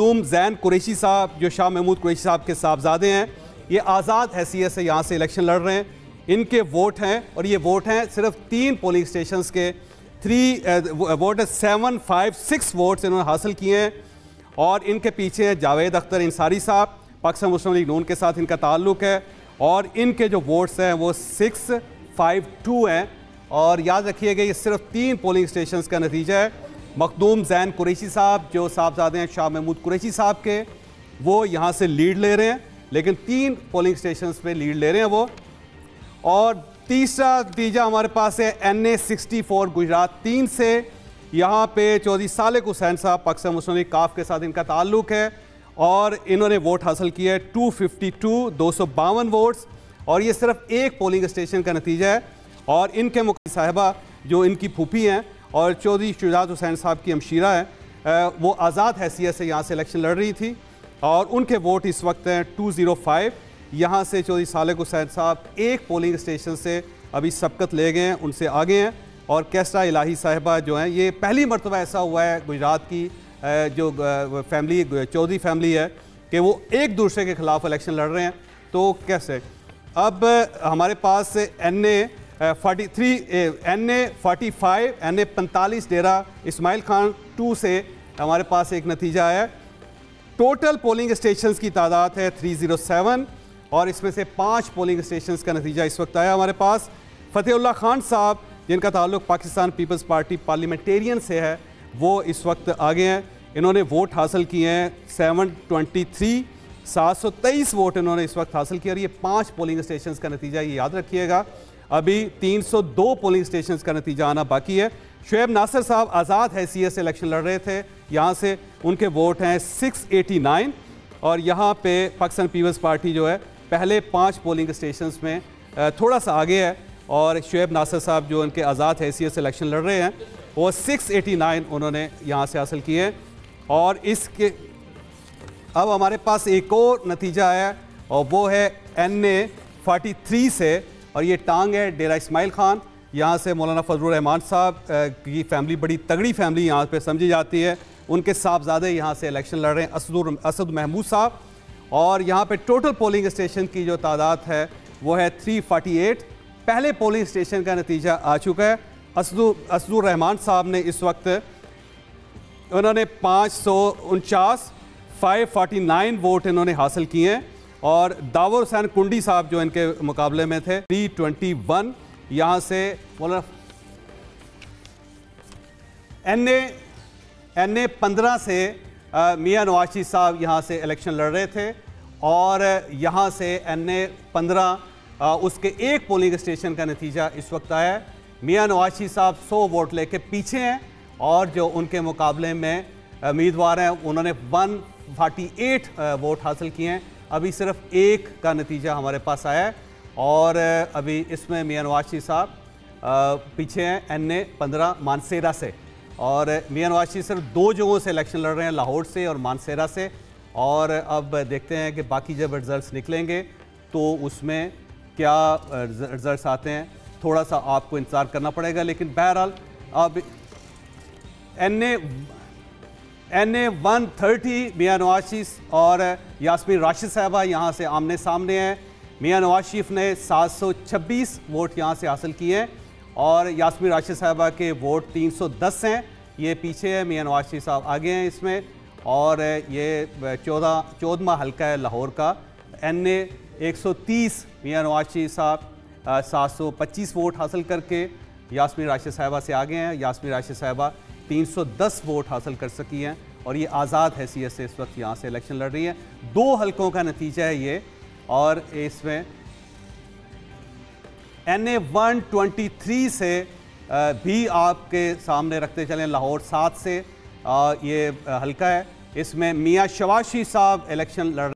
मखदूम जैन कुरैशी साहब जो शाह महमूद कुरैशी साहब के साहबजादे हैं, ये आज़ाद हैसियत से यहाँ से इलेक्शन लड़ रहे हैं। इनके वोट हैं और ये वोट हैं सिर्फ 3 पोलिंग स्टेशंस के 756 वोट्स इन्होंने हासिल किए हैं। और इनके पीछे हैं जावेद अख्तर अंसारी साहब, पाकिस्तान मुस्लिम लीग नून के साथ इनका ताल्लुक़ है और इनके जो वोट्स हैं वो 652 हैं। और याद रखिएगा ये सिर्फ 3 पोलिंग स्टेशंस का नतीजा है। मखदूम जैन कुरैशी साहब जो साहबजादे हैं शाह महमूद कुरैशी साहब के, वो यहाँ से लीड ले रहे हैं, लेकिन 3 पोलिंग स्टेशंस पे लीड ले रहे हैं वो। और तीसरा नतीजा हमारे पास है NA 64 गुजरात 3 से, यहाँ पे चौधरी सालिक हुसैन साहब पाकिस्तान मुस्लिम लीग काफ के साथ इनका ताल्लुक़ है और इन्होंने वोट हासिल किया है 252 वोट्स और ये सिर्फ 1 पोलिंग स्टेशन का नतीजा है। और इनके मुख्य साहिबा जो इनकी फूफी हैं और चौधरी शुजात हुसैन साहब की हमशीरा है, वो आज़ाद हैसियत से यहाँ से इलेक्शन लड़ रही थी और उनके वोट इस वक्त हैं 205। यहाँ से चौधरी सालिक हुसैन साहब 1 पोलिंग स्टेशन से अभी सबकत ले गए हैं, उनसे आगे हैं। और कैसरा इलाही साहिबा जो हैं, ये पहली मरतबा ऐसा हुआ है गुजरात की जो फैमिली चौधरी फैमिली है कि वो एक दूसरे के ख़िलाफ़ इलेक्शन लड़ रहे हैं। तो कैसे अब हमारे पास NA 45 डेरा इस्माइल खान 2 से हमारे पास एक नतीजा आया। टोटल पोलिंग स्टेशंस की तादाद है 307 और इसमें से 5 पोलिंग स्टेशंस का नतीजा इस वक्त आया हमारे पास। फतेहुल्लाह खान साहब जिनका ताल्लुक पाकिस्तान पीपल्स पार्टी पार्लियामेंटेरियन से है, वो इस वक्त आगे हैं। इन्होंने वोट हासिल किए हैं 723 वोट इन्होंने इस वक्त हासिल किया और ये 5 पोलिंग स्टेशंस का नतीजा, ये याद रखिएगा। अभी 302 पोलिंग स्टेशंस का नतीजा आना बाकी है। शुएब नासिर साहब आज़ाद हैसियत से इलेक्शन लड़ रहे थे, यहाँ से उनके वोट हैं 689 और यहाँ पे पाकिस्तान पीपल्स पार्टी जो है पहले 5 पोलिंग स्टेशंस में थोड़ा सा आगे है और शुएब नासिर साहब जो उनके आज़ाद हैसियत से इलेक्शन लड़ रहे हैं वो 689 उन्होंने यहाँ से हासिल किए। और इसके अब हमारे पास एक और नतीजा आया और वो है NA 43 से और ये टांग है डेरा इस्माइल खान। यहाँ से मौलाना फजलुर रहमान साहब की फैमिली, बड़ी तगड़ी फैमिली यहाँ पे समझी जाती है, उनके साहबजादे यहाँ से इलेक्शन लड़ रहे हैं असद महमूद साहब। और यहाँ पे टोटल पोलिंग स्टेशन की जो तादाद है वो है 348। पहले पोलिंग स्टेशन का नतीजा आ चुका है। असदुर रहमान साहब ने इस वक्त उन्होंने 549 वोट इन्होंने हासिल किए हैं और दावर हुसैन कुंडी साहब जो इनके मुकाबले में थे 321। यहाँ से NA 15 से मियां नवाज शरीफ साहब यहाँ से इलेक्शन लड़ रहे थे और यहाँ से NA 15 उसके 1 पोलिंग स्टेशन का नतीजा इस वक्त आया। मियां नवाज शरीफ साहब 100 वोट लेके पीछे हैं और जो उनके मुकाबले में उम्मीदवार हैं उन्होंने 148 वोट हासिल किए हैं। अभी सिर्फ 1 का नतीजा हमारे पास आया है और अभी इसमें मियां नवाज शरीफ साहब पीछे हैं NA 15 मानसेरा से। और मियां नवाज शरीफ सिर्फ 2 जगहों से इलेक्शन लड़ रहे हैं, लाहौर से और मानसेरा से। और अब देखते हैं कि बाकी जब रिजल्ट्स निकलेंगे तो उसमें क्या रिजल्ट्स आते हैं, थोड़ा सा आपको इंतज़ार करना पड़ेगा। लेकिन बहरहाल अब NA 130 मियां नवाज शरीफ और यास्मीन राशिद साहबा यहाँ से आमने सामने हैं। मियां नवाज शरीफ ने 726 वोट यहाँ से हासिल किए हैं और यास्मीन राशिद साहबा के वोट 310 हैं, ये पीछे हैं। मियां नवाज शरीफ साहब आगे हैं इसमें और ये 14वां हल्का है लाहौर का। NA 130 मियां नवाज शरीफ साहब 725 वोट हासिल करके यास्मीन राशिद साहबा से आगे हैं। यास्मीन राशिद साहबा 310 वोट हासिल कर सकी हैं और ये आज़ाद हैसियत से इस वक्त यहाँ से इलेक्शन लड़ रही है। 2 हलकों का नतीजा है ये और इसमें NA 123 से भी आपके सामने रखते चलें, लाहौर 7 से ये हलका है। इसमें मियां शवाशी साहब इलेक्शन लड़